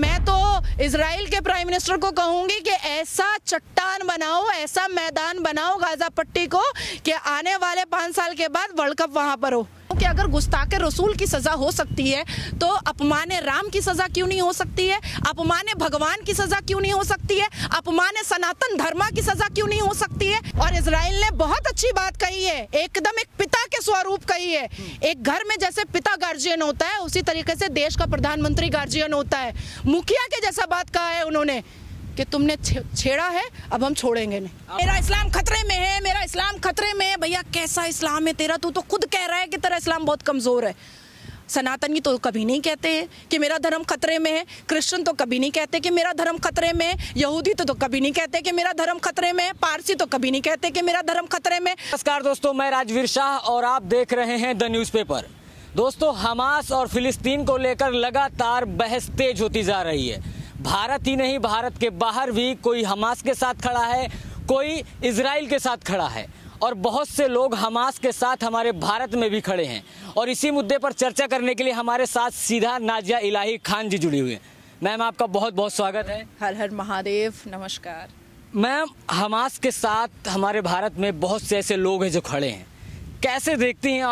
मैं तो इजराइल के प्राइम मिनिस्टर को कहूंगी कि ऐसा चट्टान बनाओ, ऐसा मैदान बनाओ गाजा पट्टी को कि आने वाले 5 साल के बाद वर्ल्ड कप वहां पर हो। कि अगर गुस्ताखे रसूल की सजा हो सकती है तो अपमाने राम की सजा क्यों नहीं हो सकती है, अपमाने भगवान की सजा क्यों नहीं हो सकती है, अपमाने सनातन धर्मा की सजा क्यों नहीं हो सकती है। और इजराइल ने बहुत अच्छी बात कही है, एकदम एक पिता के स्वरूप कही है। एक घर में जैसे पिता गार्जियन होता है उसी तरीके से देश का प्रधानमंत्री गार्जियन होता है। मुखिया के जैसा बात कहा है उन्होंने कि तुमने छेड़ा है अब हम छोड़ेंगे नहीं। मेरा इस्लाम खतरे में है, मेरा इस्लाम खतरे में है। भैया कैसा इस्लाम है तेरा, तू तो खुद कह रहा है कि तेरा इस्लाम बहुत कमज़ोर है। सनातनी तो कभी नहीं कहते हैं कि मेरा धर्म खतरे में है, क्रिश्चियन तो कभी नहीं कहते कि मेरा धर्म खतरे में है, यहूदी तो कभी नहीं कहते कि मेरा धर्म खतरे में है, पारसी तो कभी नहीं कहते कि मेरा धर्म खतरे में। नमस्कार दोस्तों, मैं राजवीर शाह और आप देख रहे हैं द न्यूज़पेपर। दोस्तों, हमास और फिलिस्तीन को लेकर लगातार बहस तेज होती जा रही है। भारत ही नहीं, भारत के बाहर भी कोई हमास के साथ खड़ा है, कोई इजराइल के साथ खड़ा है और बहुत से लोग हमास के साथ हमारे भारत में भी खड़े हैं। और इसी मुद्दे पर चर्चा करने के लिए हमारे साथ सीधा नाजिया इलाही खान जी जुड़ी हुई हैं। मैम, आपका बहुत बहुत स्वागत है। हर हर महादेव, नमस्कार। मैम, हमास के साथ हमारे भारत में बहुत से ऐसे लोग हैं जो खड़े हैं, कैसे देखती हैं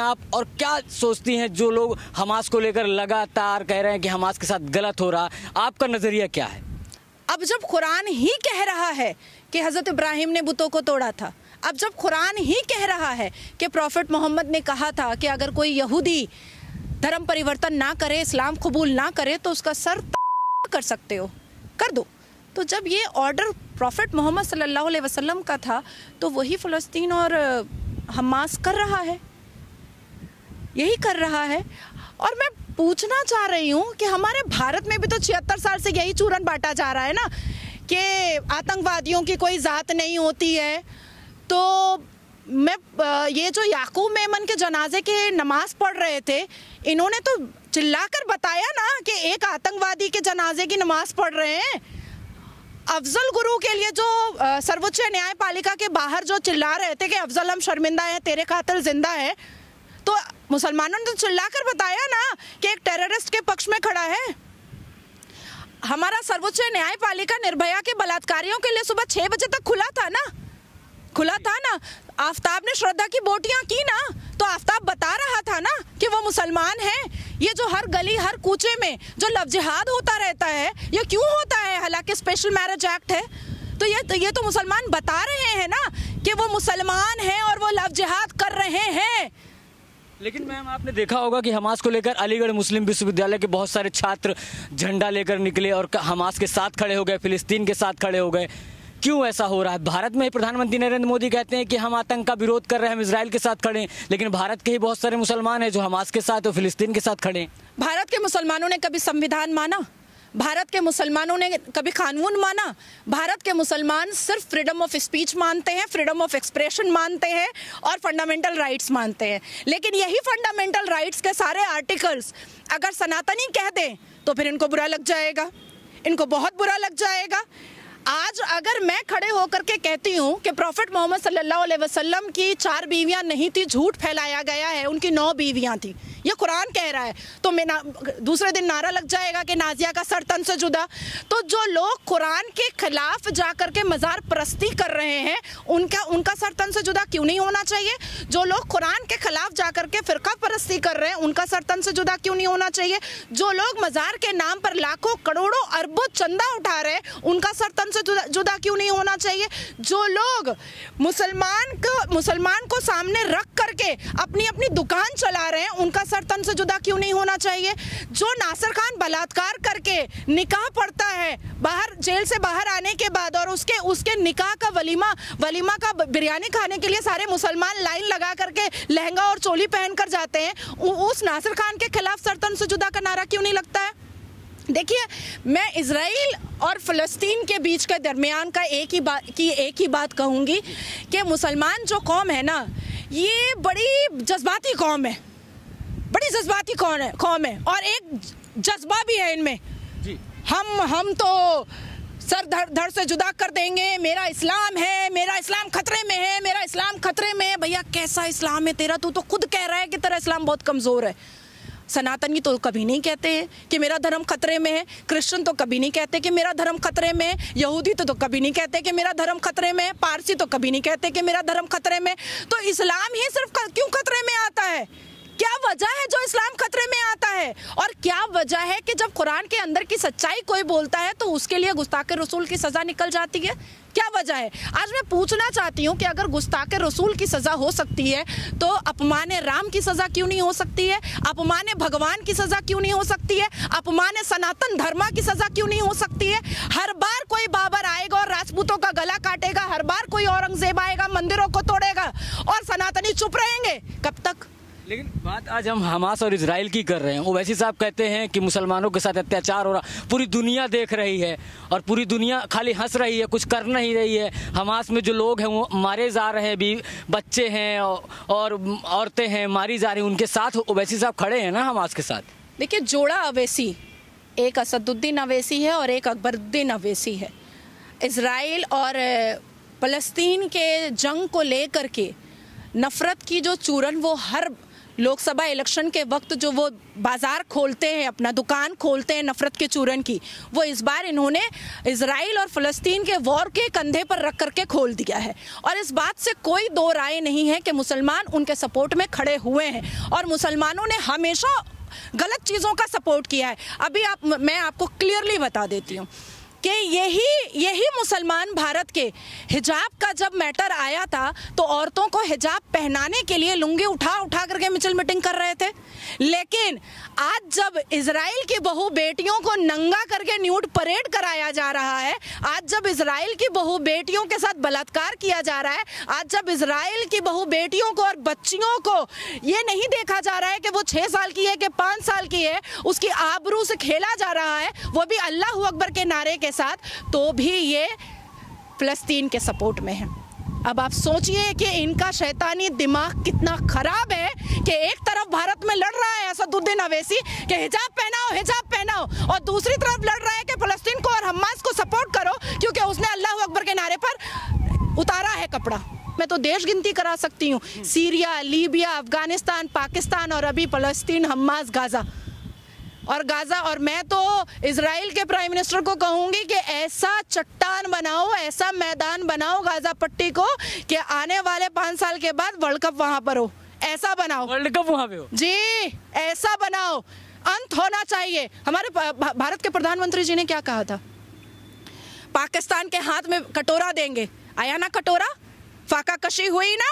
आप और क्या सोचती हैं जो लोग हमास को लेकर लगातार कह रहे हैं कि हमास के साथ गलत हो रहा, आपका नज़रिया क्या है? अब जब कुरान ही कह रहा है कि हज़रत इब्राहिम ने बुतों को तोड़ा था, अब जब कुरान ही कह रहा है कि प्रॉफिट मोहम्मद ने कहा था कि अगर कोई यहूदी धर्म परिवर्तन ना करे, इस्लाम कबूल ना करे तो उसका सर कर सकते हो, कर दो। तो जब ये ऑर्डर प्रॉफिट मोहम्मद सल्लल्लाहु अलैहि वसल्लम का था तो वही फ़लस्तीन और हमास कर रहा है, यही कर रहा है। और मैं पूछना चाह रही हूँ कि हमारे भारत में भी तो 76 साल से यही चूरन बांटा जा रहा है ना कि आतंकवादियों की कोई ज़ात नहीं होती है। तो मैं ये जो याकूब मेमन के जनाजे के नमाज पढ़ रहे थे, इन्होंने तो चिल्लाकर बताया ना कि एक आतंकवादी के जनाजे की नमाज पढ़ रहे हैं। अफजल गुरु के लिए जो सर्वोच्च न्यायपालिका के बाहर जो चिल्ला रहे थे कि अफजल हम शर्मिंदा है, तेरे कातिल जिंदा है, तो मुसलमानों ने तो चिल्लाकर बताया ना कि एक टेररिस्ट के पक्ष में खड़ा है। हमारा सर्वोच्च न्यायपालिका निर्भया के बलात्कारियों के लिए सुबह 6 बजे तक खुला था ना। आफ्ताब ने श्रद्धा की बोटियाँ की ना, तो आफ्ताब बता रहा था ना कि वो मुसलमान है। ये जो हर गली हर कूचे में जो लव जिहाद होता रहता है ये क्यों होता है, हालांकि स्पेशल मैरिज एक्ट है। तो ये तो मुसलमान बता रहे हैं ना कि वो मुसलमान हैं और वो लव जिहाद कर रहे हैं। लेकिन मैम, आपने देखा होगा कि हमास को लेकर अलीगढ़ मुस्लिम विश्वविद्यालय के बहुत सारे छात्र झंडा लेकर निकले और हमास के साथ खड़े हो गए, फिलिस्तीन के साथ खड़े हो गए। क्यों ऐसा हो रहा है? भारत में ही प्रधानमंत्री नरेंद्र मोदी कहते हैं कि हम आतंक का विरोध कर रहे हैं, हम इजराइल के साथ खड़े हैं, लेकिन भारत के ही बहुत सारे मुसलमान हैं जो हमास के साथ और फिलिस्तीन के साथ खड़े हैं। भारत के मुसलमानों ने कभी संविधान माना? भारत के मुसलमानों ने कभी कानून माना? भारत के मुसलमान सिर्फ फ्रीडम ऑफ स्पीच मानते हैं, फ्रीडम ऑफ एक्सप्रेशन मानते हैं और फंडामेंटल राइट्स मानते हैं। लेकिन यही फंडामेंटल राइट्स के सारे आर्टिकल्स अगर सनातनी कह दें तो फिर इनको बुरा लग जाएगा, इनको बहुत बुरा लग जाएगा। आज अगर मैं खड़े होकर के कहती हूँ कि प्रॉफिट मोहम्मद सल्लल्लाहु अलैहि वसल्लम की 4 बीवियाँ नहीं थी, झूठ फैलाया गया है, उनकी 9 बीवियाँ थी, ये कुरान कह रहा है, तो मैं दूसरे दिन नारा लग जाएगा कि नाजिया का सर तन से जुदा। तो जो लोग कुरान के खिलाफ जाकर के मज़ार परस्ती कर रहे हैं उनका सर तन से जुदा क्यों नहीं होना चाहिए? जो लोग कुरान के खिलाफ जाकर के फ़िरका परस्ती कर रहे हैं उनका सर तन से जुदा क्यों नहीं होना चाहिए? जो लोग मज़ार के नाम पर लाखों करोड़ों अरबों चंदा उठा रहे हैं उनका सर तन से जुदा क्यों नहीं होना चाहिए? जो लोग मुसलमान को सामने रख करके अपनी अपनी दुकान चला रहे हैं उनका सरतन से जुदा क्यों नहीं होना चाहिए? जो नासिर खान बलात्कार करके निकाह पड़ता है बाहर जेल से बाहर आने के बाद और उसके निकाह का वलीमा का बिरयानी खाने के लिए सारे मुसलमान लाइन लगा करके लहंगा और चोली पहन कर जाते हैं, उस नासिर खान के खिलाफ सरतन से जुदा का नारा क्यों नहीं लगता है? देखिए, मैं इजराइल और फ़लस्तीन के बीच के दरमियान का एक ही बात कहूँगी कि मुसलमान जो कौम है ना, ये बड़ी जज्बाती कौम है, बड़ी जज्बाती कौम है और एक जज्बा भी है इनमें जी। हम तो सर धड़ से जुदा कर देंगे, मेरा इस्लाम है, मेरा इस्लाम खतरे में है, मेरा इस्लाम खतरे में है। भैया कैसा इस्लाम है तेरा, तू तो खुद कह रहा है कि तेरा इस्लाम बहुत कमज़ोर है। सनातनी तो कभी नहीं कहते हैं कि मेरा धर्म खतरे में है, क्रिश्चियन तो कभी नहीं कहते कि मेरा धर्म खतरे में है, यहूदी तो कभी नहीं कहते कि मेरा धर्म खतरे में है, पारसी तो कभी नहीं कहते कि मेरा धर्म खतरे में, तो इस्लाम ही सिर्फ क्यों खतरे में आता है? क्या वजह है जो इस्लाम खतरे में आता है? और क्या वजह है कि जब कुरान के अंदर की सच्चाई कोई बोलता है तो उसके लिए गुस्ताखे रसूल की सज़ा निकल जाती है? क्या वजह है? आज मैं पूछना चाहती हूँ कि अगर गुस्ताखे रसूल की सज़ा हो सकती है तो अपमान राम की सज़ा क्यों नहीं हो सकती है? अपमान भगवान की सज़ा क्यों नहीं हो सकती है? अपमान सनातन धर्मा की सज़ा क्यों नहीं हो सकती है? हर बार कोई बाबर आएगा और राजपूतों का गला काटेगा, हर बार कोई औरंगजेब आएगा मंदिरों को तोड़ेगा और सनातनी चुप रहेंगे कब तक? लेकिन बात आज हम हमास और इजराइल की कर रहे हैं। ओवैसी साहब कहते हैं कि मुसलमानों के साथ अत्याचार हो रहा, पूरी दुनिया देख रही है और पूरी दुनिया खाली हंस रही है, कुछ कर नहीं रही है। हमास में जो लोग हैं वो मारे जा रहे हैं, अभी बच्चे हैं और औरतें हैं मारी जा रही हैं, उनके साथ ओवैसी साहब खड़े हैं ना हमास के साथ? देखिए, जोड़ा ओवैसी, एक असदुद्दीन ओवैसी है और एक अकबरुद्दीन ओवैसी है। इजराइल और फलस्तीन के जंग को लेकर के नफ़रत की जो चूरन वो हर लोकसभा इलेक्शन के वक्त जो वो बाज़ार खोलते हैं, अपना दुकान खोलते हैं नफ़रत के चूरन की, वो इस बार इन्होंने इजराइल और फ़लस्तीन के वॉर के कंधे पर रख करके खोल दिया है। और इस बात से कोई दो राय नहीं है कि मुसलमान उनके सपोर्ट में खड़े हुए हैं और मुसलमानों ने हमेशा गलत चीज़ों का सपोर्ट किया है। अभी मैं आपको क्लियरली बता देती हूँ कि यही मुसलमान भारत के हिजाब का जब मैटर आया था तो औरतों को हिजाब पहनाने के लिए लुंगी उठा करके मिचिल मीटिंग कर रहे थे, लेकिन आज जब इजराइल की बहू बेटियों को नंगा करके न्यूड परेड कराया जा रहा है, आज जब इजराइल की बहू बेटियों के साथ बलात्कार किया जा रहा है, आज जब इजराइल की बहू बेटियों को और बच्चियों को ये नहीं देखा जा रहा है कि वो 6 साल की है कि 5 साल की है, उसकी आबरू से खेला जा रहा है, वो भी अल्लाहू अकबर के नारे के साथ, तो भी ये फलस्तीन के सपोर्ट में है। अब आप सोचिए कि इनका शैतानी दिमाग कितना खराब है कि एक तरफ भारत में लड़ रहा है असदुद्दीन ओवैसी कि हिजाब पहनाओ और दूसरी तरफ लड़ रहा है कि फलस्तीन को और हमास को सपोर्ट करो क्योंकि उसने अल्लाह अकबर के नारे पर उतारा है कपड़ा। मैं तो देश गिनती करा सकती हूँ, सीरिया, लीबिया, अफगानिस्तान, पाकिस्तान और अभी फलस्तीन, हमास, गाजा और गाज़ा। और मैं तो इजराइल के प्राइम मिनिस्टर को कहूँगी कि ऐसा चट्टान बनाओ, ऐसा मैदान बनाओ गाज़ा पट्टी को कि आने वाले 5 साल के बाद वर्ल्ड कप वहाँ पर हो, ऐसा बनाओ। वर्ल्ड कप वहाँ पे हो जी, ऐसा बनाओ, अंत होना चाहिए। हमारे भारत के प्रधानमंत्री जी ने क्या कहा था? पाकिस्तान के हाथ में कटोरा देंगे, आया ना कटोरा, फाका कशी हुई ना।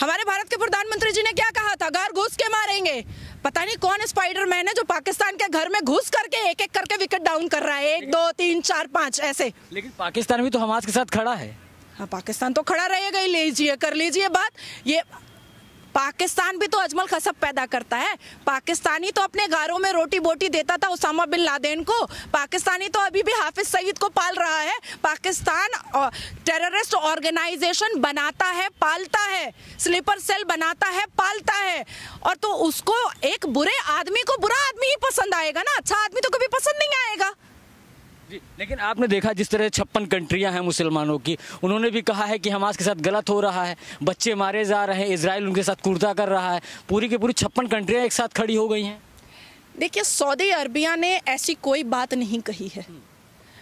हमारे भारत के प्रधानमंत्री जी ने क्या कहा था? घर घुस के मारेंगे। पता नहीं कौन स्पाइडरमैन है जो पाकिस्तान के घर में घुस करके एक एक करके विकेट डाउन कर रहा है, 1 2 3 4 5 ऐसे। लेकिन पाकिस्तान भी तो हमास के साथ खड़ा है। हाँ, पाकिस्तान तो खड़ा रहेगा ही, लीजिए कर लीजिए बात। ये पाकिस्तान भी तो अजमल कसब पैदा करता है, पाकिस्तानी तो अपने घरों में रोटी बोटी देता था उसामा बिन लादेन को, पाकिस्तानी तो अभी भी हाफिज़ सईद को पाल रहा है, पाकिस्तान टेररिस्ट ऑर्गेनाइजेशन बनाता है, पालता है, स्लीपर सेल बनाता है, पालता है। और तो उसको, एक बुरे आदमी को बुरा आदमी ही पसंद आएगा ना, अच्छा आदमी तो कभी पसंद नहीं आएगा। लेकिन आपने देखा जिस तरह 56 कंट्रियां हैं मुसलमानों की, उन्होंने भी कहा है कि हमास के साथ गलत हो रहा है, बच्चे मारे जा रहे हैं, इजराइल उनके साथ कुर्ता कर रहा है, पूरी की पूरी 56 कंट्रियां एक साथ खड़ी हो गई हैं। देखिए, सऊदी अरबिया ने ऐसी कोई बात नहीं कही है।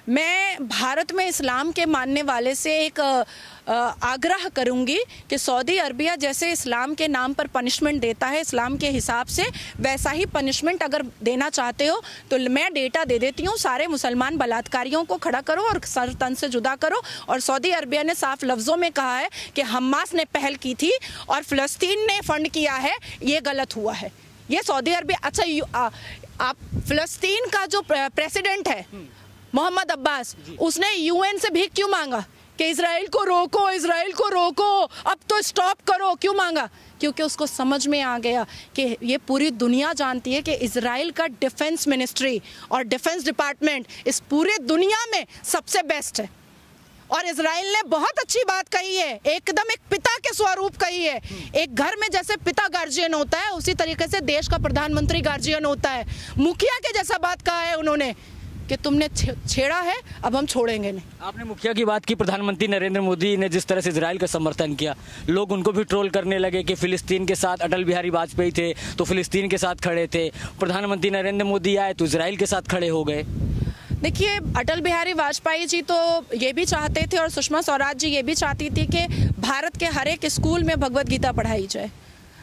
मैं भारत में इस्लाम के मानने वाले से एक आग्रह करूंगी कि सऊदी अरबिया जैसे इस्लाम के नाम पर पनिशमेंट देता है, इस्लाम के हिसाब से वैसा ही पनिशमेंट अगर देना चाहते हो तो मैं डेटा दे देती हूँ, सारे मुसलमान बलात्कारियों को खड़ा करो और सर तन से जुदा करो। और सऊदी अरबिया ने साफ लफ्ज़ों में कहा है कि हमास ने पहल की थी और फ़लस्तीन ने फंड किया है, ये गलत हुआ है। ये सऊदी अरबिया, अच्छा आप फ़लस्तीन का जो प्रेसिडेंट है मोहम्मद अब्बास, उसने यूएन से भीख क्यों मांगा कि इजराइल को रोको, इजराइल को रोको, अब तो स्टॉप करो, क्यों मांगा? क्योंकि उसको समझ में आ गया कि ये पूरी दुनिया जानती है कि इजराइल का डिफेंस मिनिस्ट्री और डिफेंस डिपार्टमेंट इस पूरे दुनिया में सबसे बेस्ट है। और इजराइल ने बहुत अच्छी बात कही है, एकदम एक पिता के स्वरूप कही है। एक घर में जैसे पिता गार्जियन होता है, उसी तरीके से देश का प्रधानमंत्री गार्जियन होता है। मुखिया के जैसा बात कहा है उन्होंने कि तुमने छेड़ा है, अब हम छोड़ेंगे नहीं। आपने मुखिया की बात की, प्रधानमंत्री नरेंद्र मोदी ने जिस तरह से इजराइल का समर्थन किया, लोग उनको भी ट्रोल करने लगे कि फिलिस्तीन के साथ अटल बिहारी वाजपेयी थे तो फिलिस्तीन के साथ खड़े थे, प्रधानमंत्री नरेंद्र मोदी आए तो इजराइल के साथ खड़े हो गए। देखिए, अटल बिहारी वाजपेयी जी तो ये भी चाहते थे और सुषमा स्वराज जी ये भी चाहती थी कि भारत के हर एक स्कूल में भगवद गीता पढ़ाई जाए।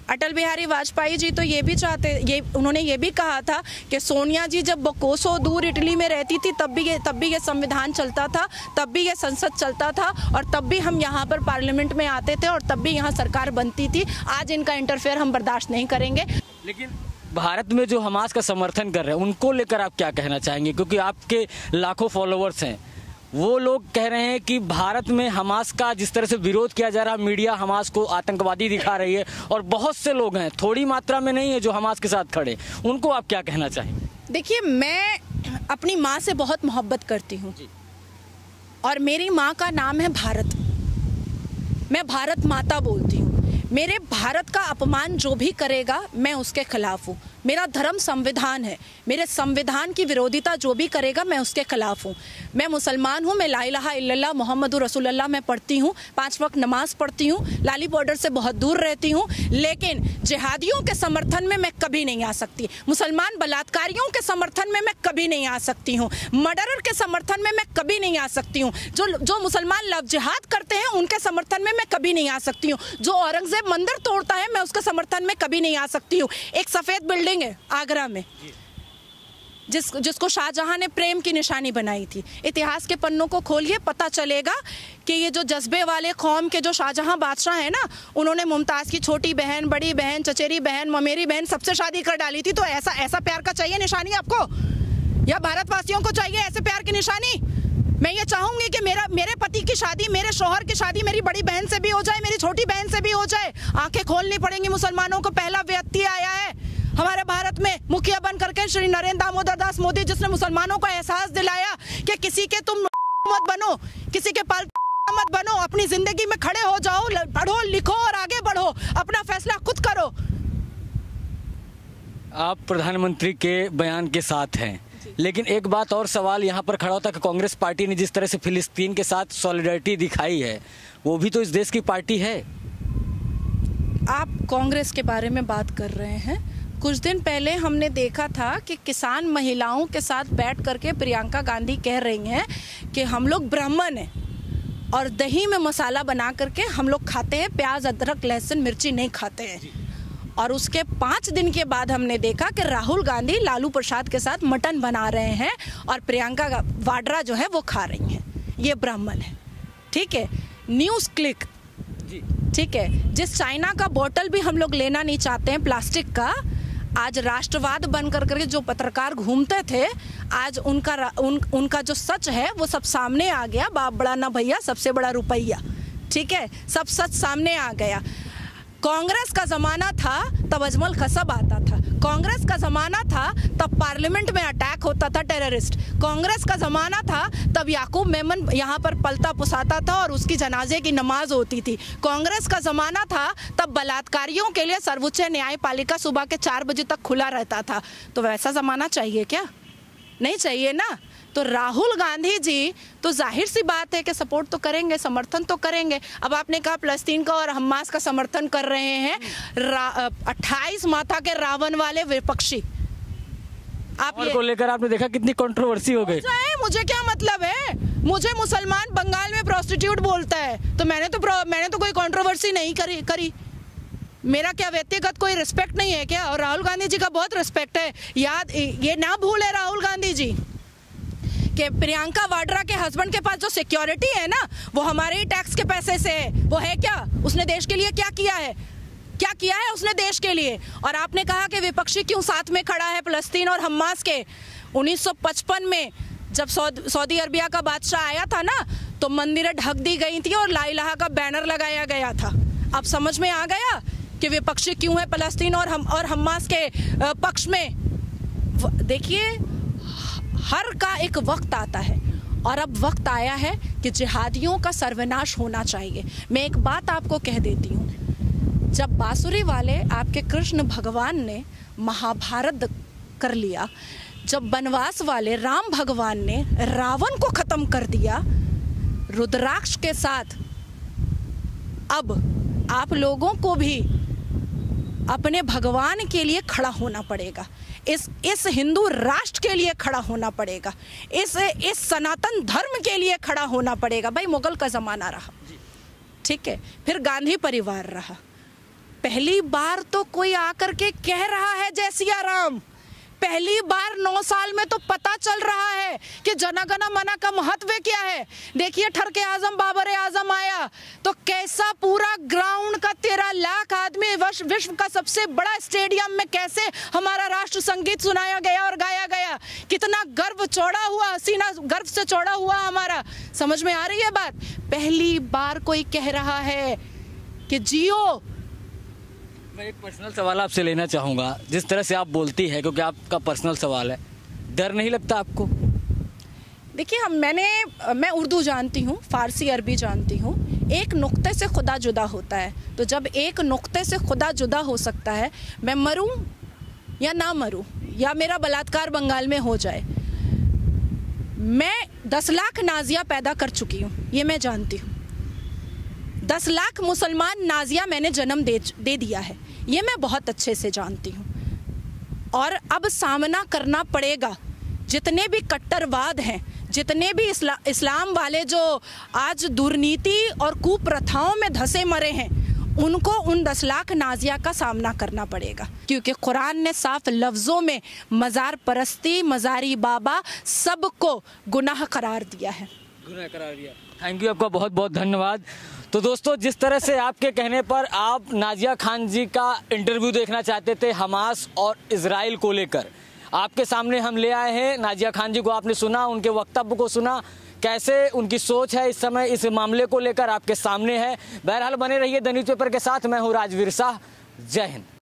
अटल बिहारी वाजपेयी जी तो ये भी चाहते, ये उन्होंने ये भी कहा था कि सोनिया जी जब कोसों दूर इटली में रहती थी तब भी ये संविधान चलता था, तब भी ये संसद चलता था और तब भी हम यहाँ पर पार्लियामेंट में आते थे और तब भी यहाँ सरकार बनती थी। आज इनका इंटरफेयर हम बर्दाश्त नहीं करेंगे। लेकिन भारत में जो हमास का समर्थन कर रहे हैं उनको लेकर आप क्या कहना चाहेंगे, क्योंकि आपके लाखों फॉलोअर्स हैं, वो लोग कह रहे हैं कि भारत में हमास का जिस तरह से विरोध किया जा रहा है, मीडिया हमास को आतंकवादी दिखा रही है और बहुत से लोग हैं, थोड़ी मात्रा में नहीं है, जो हमास के साथ खड़े, उनको आप क्या कहना चाहेंगे? देखिए, मैं अपनी माँ से बहुत मोहब्बत करती हूँ और मेरी माँ का नाम है भारत। मैं भारत माता बोलती हूँ। मेरे भारत का अपमान जो भी करेगा मैं उसके खिलाफ हूँ। मेरा धर्म संविधान है, मेरे संविधान की विरोधिता जो भी करेगा मैं उसके खिलाफ हूँ। मैं मुसलमान हूँ, मैं ला इलाहा इल्लल्लाह मोहम्मदुर रसूलुल्लाह मैं पढ़ती हूँ, 5 वक्त नमाज पढ़ती हूँ, लाली बॉर्डर से बहुत दूर रहती हूँ, लेकिन जिहादियों के समर्थन में मैं कभी नहीं आ सकती। मुसलमान बलात्कारियों के समर्थन में मैं कभी नहीं आ सकती हूँ। मर्डरर के समर्थन में मैं कभी नहीं आ सकती हूँ। जो मुसलमान लव जिहाद करते हैं उनके समर्थन में मैं कभी नहीं आ सकती हूँ। जो औरंगजेब मंदिर तोड़ता है मैं उसके समर्थन में कभी नहीं आ सकती हूँ। एक सफेद बिल्डिंग है आगरा में जिसको शाहजहां ने प्रेम की निशानी बनाई थी। इतिहास के पन्नों को खोलिए, पता चलेगा कि ये जो जज्बे वाले कौम के जो शाहजहां बादशाह हैं ना, उन्होंने मुमताज़ की छोटी बहन, बड़ी बहन, चचेरी बहन, ममेरी बहन सबसे शादी कर डाली थी। तो ऐसा प्यार का चाहिए निशानी आपको, या भारतवासियों को चाहिए ऐसे प्यार की निशानी? मैं ये चाहूंगी कि मेरे पति की शादी, मेरे शोहर की शादी मेरी बड़ी बहन से भी हो जाए, मेरी छोटी बहन से भी हो जाए। आंखें खोलनी पड़ेंगी मुसलमानों को। पहला व्यक्ति आया है हमारे भारत में मुखिया बन करके, श्री नरेंद्र दामोदर दास मोदी, जिसने मुसलमानों को एहसास दिलाया कि किसी के तुम मत बनो, किसी के पाल मत बनो, अपनी जिंदगी में खड़े हो जाओ, पढ़ो लिखो और आगे बढ़ो, अपना फैसला खुद करो। आप प्रधानमंत्री के बयान के साथ हैं, लेकिन एक बात और सवाल यहाँ पर खड़ा होता है कि कांग्रेस पार्टी ने जिस तरह से फिलिस्तीन के साथ सॉलिडरिटी दिखाई है, वो भी तो इस देश की पार्टी है। आप कांग्रेस के बारे में बात कर रहे हैं। कुछ दिन पहले हमने देखा था कि किसान महिलाओं के साथ बैठ करके प्रियंका गांधी कह रही हैं कि हम लोग ब्राह्मण हैं और दही में मसाला बना करके हम लोग खाते हैं, प्याज अदरक लहसुन मिर्ची नहीं खाते हैं। और उसके 5 दिन के बाद हमने देखा कि राहुल गांधी लालू प्रसाद के साथ मटन बना रहे हैं और प्रियंका वाड्रा जो है वो खा रही हैं। ये ब्राह्मण है, ठीक है। न्यूज़ क्लिक, ठीक है, जिस चाइना का बोतल भी हम लोग लेना नहीं चाहते हैं प्लास्टिक का, आज राष्ट्रवाद बन करके जो पत्रकार घूमते थे, आज उनका जो सच है वो सब सामने आ गया। बाप बड़ा ना भैया, सबसे बड़ा रुपया, ठीक है, सब सच सामने आ गया। कांग्रेस का ज़माना था तब अजमल कसब आता था, कांग्रेस का ज़माना था तब पार्लियामेंट में अटैक होता था टेररिस्ट, कांग्रेस का ज़माना था तब याकूब मेमन यहाँ पर पलता पुसाता था और उसकी जनाजे की नमाज होती थी, कांग्रेस का ज़माना था तब बलात्कारियों के लिए सर्वोच्च न्यायपालिका सुबह के 4 बजे तक खुला रहता था। तो वैसा ज़माना चाहिए क्या? नहीं चाहिए ना। तो राहुल गांधी जी तो जाहिर सी बात है कि सपोर्ट तो करेंगे, समर्थन तो करेंगे। अब आपने कहा फलस्तीन का और हमास का समर्थन कर रहे हैं, 28 माथा के रावण वाले विपक्षी आप को लेकर आपने देखा कितनी कंट्रोवर्सी हो गई। मुझे क्या मतलब है, मुझे मुसलमान बंगाल में प्रोस्टिट्यूट बोलता है तो मैंने तो कोई कंट्रोवर्सी नहीं करी। मेरा क्या व्यक्तिगत कोई रिस्पेक्ट नहीं है क्या? और राहुल गांधी जी का बहुत रिस्पेक्ट है। याद ये ना भूले राहुल गांधी जी कि प्रियंका वाड्रा के हस्बैंड के पास जो सिक्योरिटी है ना, वो हमारे ही टैक्स के पैसे से है। वो है क्या? उसने देश के लिए क्या किया है? क्या किया है उसने देश के लिए? और आपने कहा कि विपक्षी क्यों साथ में खड़ा है फलस्तीन और हमास के। 1955 में जब सऊदी अरबिया का बादशाह आया था ना, तो मंदिरें ढक दी गई थी और ला इलाहा का बैनर लगाया गया था। अब समझ में आ गया कि विपक्षी क्यों है फलस्तीन और हमास के पक्ष में। देखिए, हर का एक वक्त आता है और अब वक्त आया है कि जिहादियों का सर्वनाश होना चाहिए। मैं एक बात आपको कह देती हूँ, जब बांसुरी वाले आपके कृष्ण भगवान ने महाभारत कर लिया, जब बनवास वाले राम भगवान ने रावण को खत्म कर दिया रुद्राक्ष के साथ, अब आप लोगों को भी अपने भगवान के लिए खड़ा होना पड़ेगा, इस हिंदू राष्ट्र के लिए खड़ा होना पड़ेगा, इस सनातन धर्म के लिए खड़ा होना पड़ेगा। भाई मुगल का ज़माना रहा, ठीक है, फिर गांधी परिवार रहा, पहली बार तो कोई आकर के कह रहा है जय सिया राम, पहली बार 9 साल में तो पता चल रहा है कि जनगण मन का महत्व क्या है। देखिए ठरके आजम बाबर आजम आया तो कैसा पूरा ग्राउंड का 13 लाख आदमी, विश्व का सबसे बड़ा स्टेडियम में कैसे हमारा राष्ट्र संगीत सुनाया गया और गाया गया, कितना गर्व चौड़ा हुआ, हसीना गर्व से चौड़ा हुआ हमारा। समझ में आ रही है बात? पहली बार कोई कह रहा है कि जियो। मैं एक पर्सनल सवाल आपसे लेना चाहूँगा, जिस तरह से आप बोलती है, क्योंकि आपका पर्सनल सवाल है, डर नहीं लगता आपको? देखिए मैं उर्दू जानती हूँ, फ़ारसी अरबी जानती हूँ, एक नुक्ते से खुदा जुदा होता है, तो जब एक नुक्ते से खुदा जुदा हो सकता है, मैं मरूँ या ना मरूँ या मेरा बलात्कार बंगाल में हो जाए, मैं 10 लाख नाजिया पैदा कर चुकी हूँ, ये मैं जानती हूँ, 10 लाख मुसलमान नाजिया मैंने जन्म दे दिया है, ये मैं बहुत अच्छे से जानती हूँ। और अब सामना करना पड़ेगा, जितने भी कट्टरवाद हैं, जितने भी इस्लाम वाले जो आज दुर्नीति और कुप्रथाओं में धंसे मरे हैं, उनको उन 10 लाख नाजिया का सामना करना पड़ेगा, क्योंकि कुरान ने साफ लफ्ज़ों में मज़ार परस्ती, मज़ारी बाबा सब को गुनाह करार दिया है। गुनाह करार दिया। थैंक यू, आपका बहुत बहुत धन्यवाद। तो दोस्तों, जिस तरह से आपके कहने पर आप नाजिया खान जी का इंटरव्यू देखना चाहते थे हमास और इजराइल को लेकर, आपके सामने हम ले आए हैं। नाजिया खान जी को आपने सुना, उनके वक्तव्य को सुना, कैसे उनकी सोच है इस समय इस मामले को लेकर आपके सामने है। बहरहाल बने रहिए द न्यूज़पेपर के साथ। मैं हूँ राजवीर शाह। जय हिंद।